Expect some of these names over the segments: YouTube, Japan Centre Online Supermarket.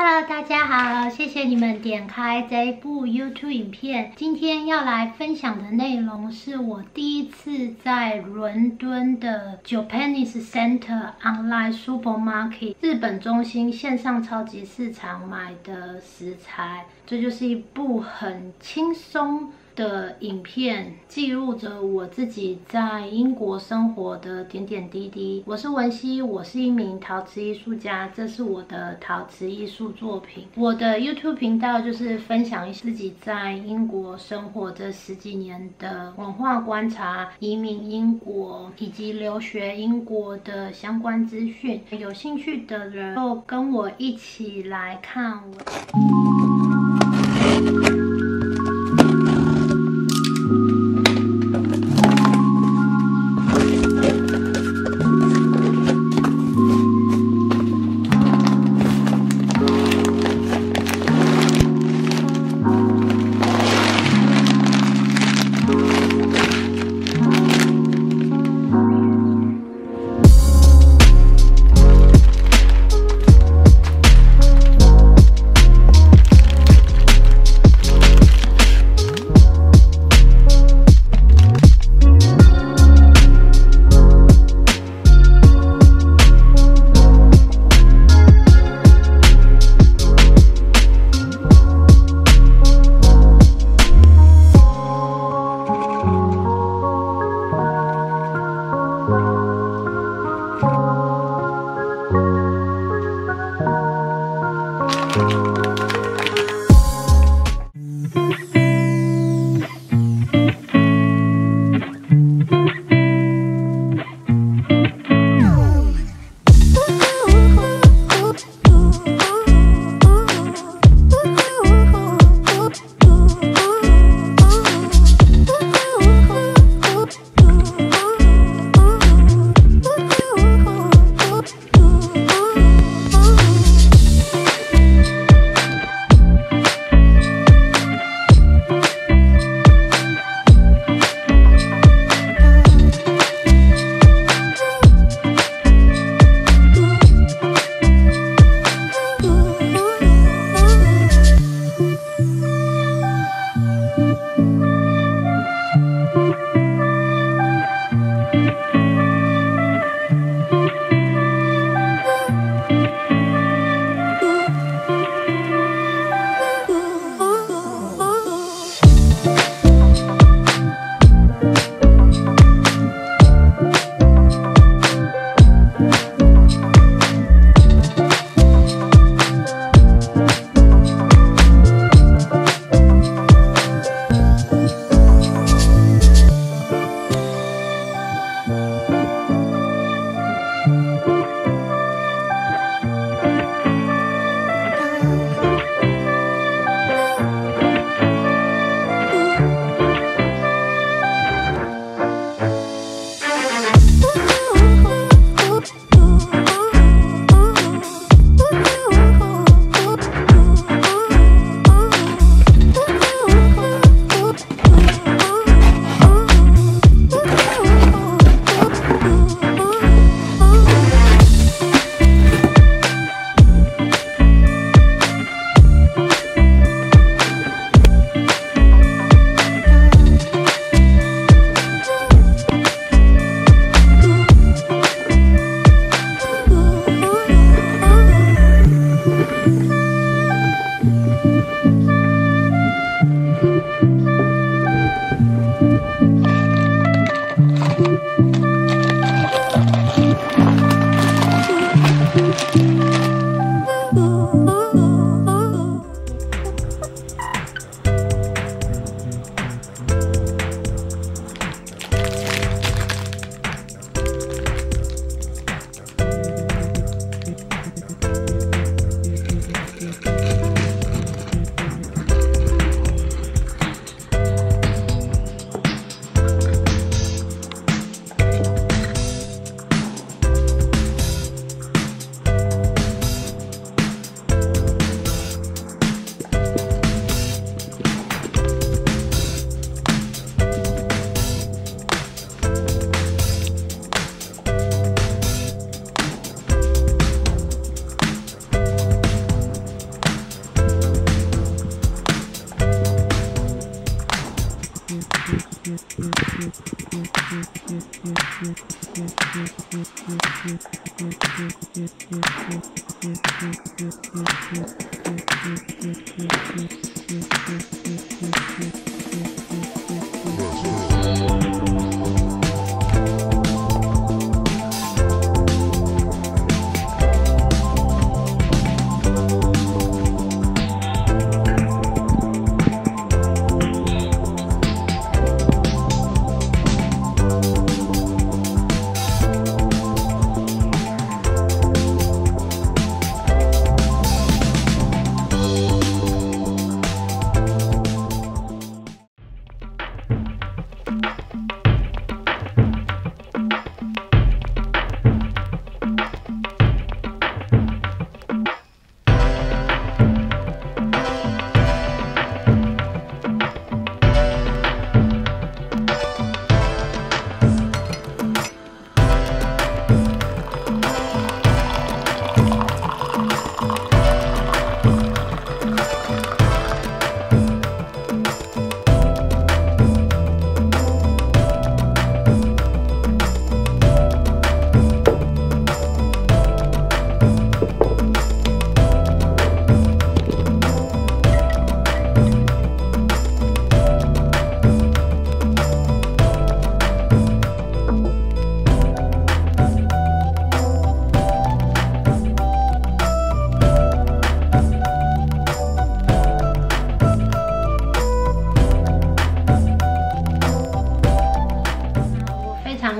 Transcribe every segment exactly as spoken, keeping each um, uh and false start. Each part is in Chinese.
Hello， 大家好，谢谢你们点开这一部 YouTube 影片。今天要来分享的内容是我第一次在伦敦的 Japan Centre Online Supermarket 日本中心线上超级市场买的食材。这就是一部很轻松的影片，记录着我自己在英国生活的点点滴滴。我是文熙，我是一名陶瓷艺术家，这是我的陶瓷艺术作品。我的 YouTube 频道就是分享自己在英国生活这十几年的文化观察、移民英国以及留学英国的相关资讯。有兴趣的人就跟我一起来看我。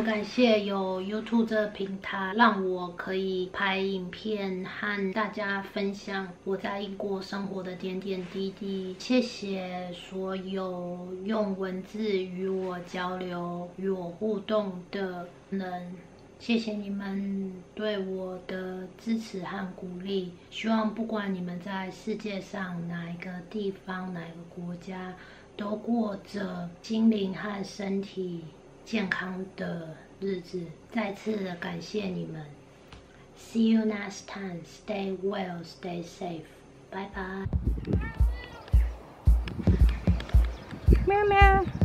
感谢有 YouTube 这个平台，让我可以拍影片和大家分享我在英国生活的点点滴滴。谢谢所有用文字与我交流、与我互动的人，谢谢你们对我的支持和鼓励。希望不管你们在世界上哪一个地方、哪个国家，都过着心灵和身体 健康的日子，再次感谢你们。See you next time. Stay well, stay safe. Bye bye. 喵喵。